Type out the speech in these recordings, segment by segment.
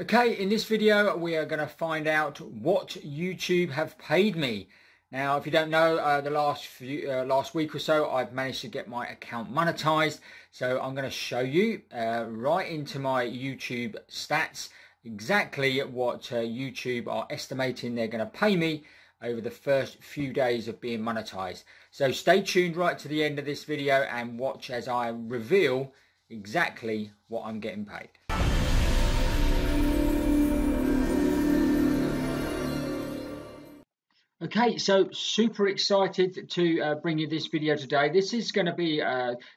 Okay, in this video we are going to find out what YouTube have paid me. Now if you don't know, the last week or so I've managed to get my account monetized, so I'm going to show you right into my YouTube stats exactly what YouTube are estimating they're going to pay me over the first few days of being monetized. So stay tuned right to the end of this video and watch as I reveal exactly what I'm getting paid. Okay, so super excited to bring you this video today. This is going to be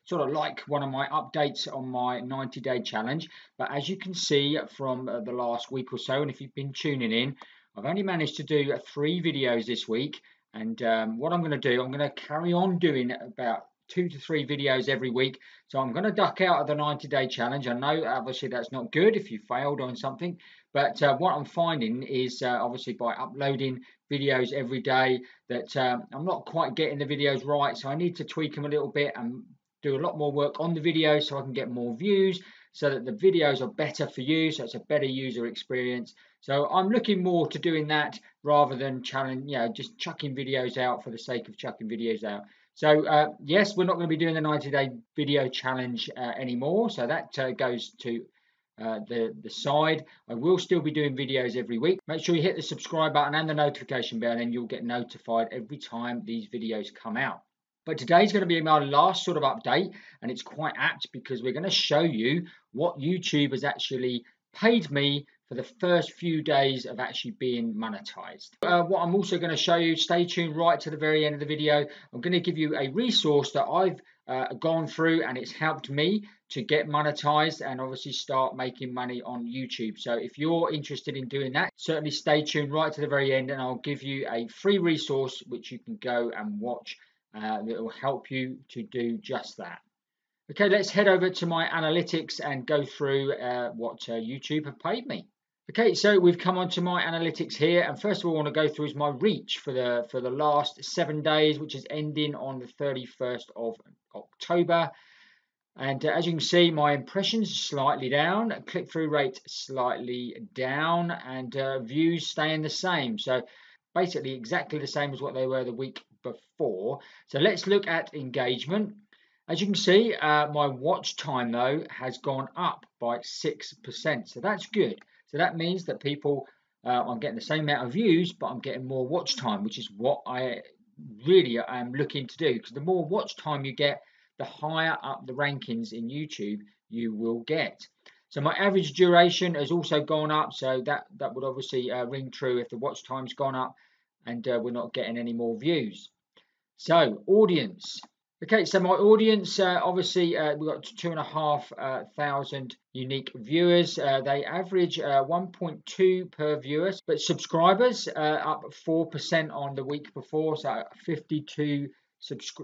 sort of like one of my updates on my 90-day challenge. But as you can see from the last week or so, and if you've been tuning in, I've only managed to do 3 videos this week. And what I'm going to do, I'm going to carry on doing about 2 to 3 videos every week. So I'm going to duck out of the 90-day challenge. I know, obviously, that's not good if you failed on something. But what I'm finding is, obviously, by uploading videos every day, that I'm not quite getting the videos right, so I need to tweak them a little bit and do a lot more work on the videos so I can get more views, so that the videos are better for you, so it's a better user experience. So I'm looking more to doing that rather than just chucking videos out for the sake of chucking videos out. So yes, we're not going to be doing the 90-day video challenge anymore, so that goes to the side. I will still be doing videos every week. Make sure you hit the subscribe button and the notification bell, and you'll get notified every time these videos come out. But today's going to be my last sort of update, and it's quite apt because we're going to show you what YouTube has actually paid me for the first few days of actually being monetized. What I'm also going to show you, stay tuned right to the very end of the video, I'm going to give you a resource that I've gone through, and it's helped me to get monetized and obviously start making money on YouTube. So if you're interested in doing that, certainly stay tuned right to the very end, and I'll give you a free resource which you can go and watch that will help you to do just that. Okay, let's head over to my analytics and go through what YouTube have paid me. Okay, so we've come on to my analytics here, and first of all I want to go through is my reach for the last 7 days, which is ending on the 31st of October. And as you can see, my impressions slightly down, click-through rate slightly down, and views staying the same. So basically exactly the same as what they were the week before. So let's look at engagement. As you can see, my watch time, though, has gone up by 6%. So that's good. So that means that people, I'm getting the same amount of views, but I'm getting more watch time, which is what I really am looking to do. Because the more watch time you get, the higher up the rankings in YouTube you will get. So my average duration has also gone up. So that would obviously ring true if the watch time's gone up and we're not getting any more views. So audience. Okay, so my audience, obviously, we've got 2,500 unique viewers. They average 1.2 per viewer, but subscribers up 4% on the week before, so 52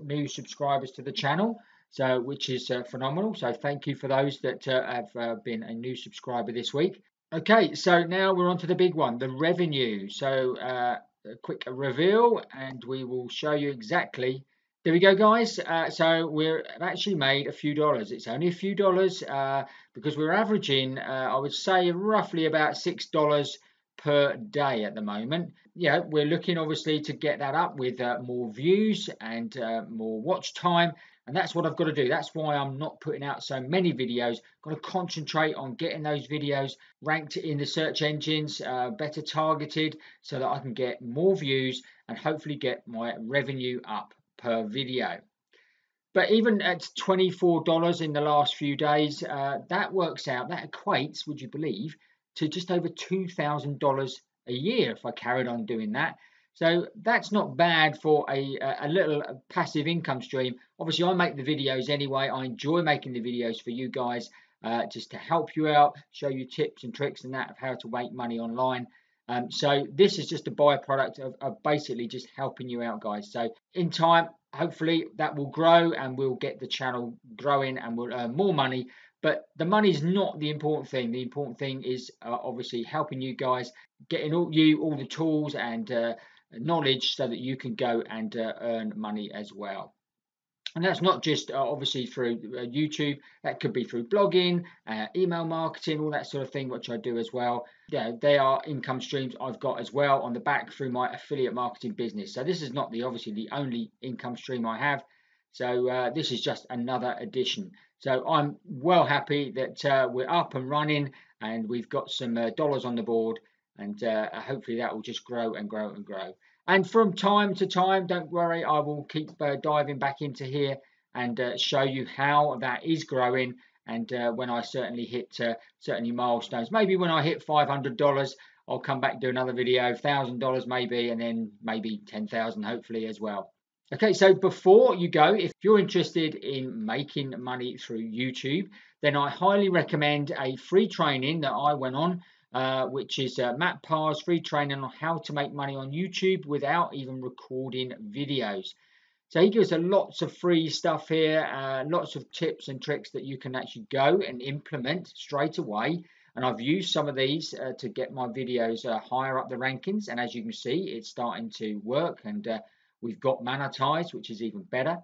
new subscribers to the channel, so which is phenomenal. So thank you for those that have been a new subscriber this week. Okay, so now we're on to the big one, the revenue. So a quick reveal, and we will show you exactly. There we go, guys. So we've actually made a few dollars. It's only a few dollars because we're averaging, I would say, roughly about $6 per day at the moment. Yeah, we're looking, obviously, to get that up with more views and more watch time. And that's what I've got to do. That's why I'm not putting out so many videos. Got to concentrate on getting those videos ranked in the search engines, better targeted, so that I can get more views and hopefully get my revenue up per video. But even at $24 in the last few days, that works out, that equates, would you believe, to just over $2,000 a year if I carried on doing that. So that's not bad for a little passive income stream. Obviously, I make the videos anyway. I enjoy making the videos for you guys, just to help you out, show you tips and tricks and that of how to make money online. So this is just a byproduct of basically just helping you out, guys. So in time, hopefully that will grow and we'll get the channel growing and we'll earn more money. But the money's not the important thing. The important thing is obviously helping you guys, getting all the tools and knowledge so that you can go and earn money as well. And that's not just obviously through YouTube, that could be through blogging, email marketing, all that sort of thing, which I do as well. Yeah, they are income streams I've got as well on the back through my affiliate marketing business. So this is not the obviously the only income stream I have. So this is just another addition. So I'm well happy that we're up and running and we've got some dollars on the board, and hopefully that will just grow and grow and grow. And from time to time, don't worry, I will keep diving back into here and show you how that is growing. And when I certainly hit certainly milestones, maybe when I hit $500, I'll come back and do another video, $1,000 maybe, and then maybe 10,000 hopefully as well. Okay, so before you go, if you're interested in making money through YouTube, then I highly recommend a free training that I went on, which is Matt Parr's free training on how to make money on YouTube without even recording videos. So he gives us lots of free stuff here, lots of tips and tricks that you can actually go and implement straight away. And I've used some of these to get my videos higher up the rankings. And as you can see, it's starting to work, and we've got monetized, which is even better.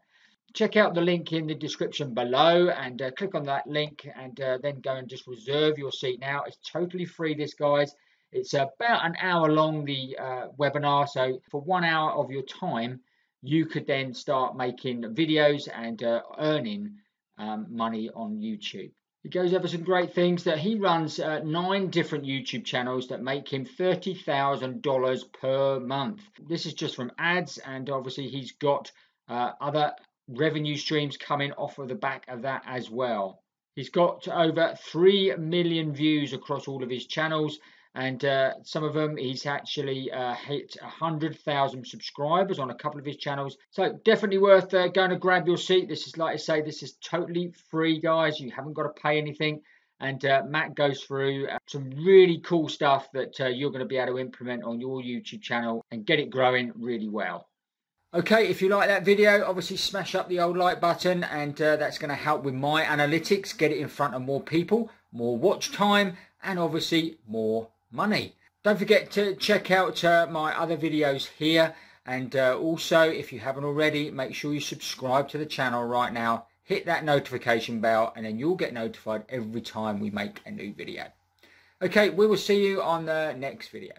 Check out the link in the description below and click on that link, and then go and just reserve your seat now. It's totally free, this, guys. It's about an hour long, the webinar. So for 1 hour of your time, you could then start making videos and earning money on YouTube. He goes over some great things that he runs 9 different YouTube channels that make him $30,000 per month. This is just from ads, and obviously he's got other revenue streams coming off of the back of that as well. He's got over 3 million views across all of his channels, and some of them he's actually hit 100,000 subscribers on a couple of his channels. So definitely worth going to grab your seat. This is, like I say, this is totally free, guys. You haven't got to pay anything. And Matt goes through some really cool stuff that you're going to be able to implement on your YouTube channel and get it growing really well. Okay, if you like that video, obviously smash up the old like button, and that's going to help with my analytics, get it in front of more people, more watch time, and obviously more money. Don't forget to check out my other videos here, and also, if you haven't already, make sure you subscribe to the channel right now, hit that notification bell, and then you'll get notified every time we make a new video. Okay, we will see you on the next video.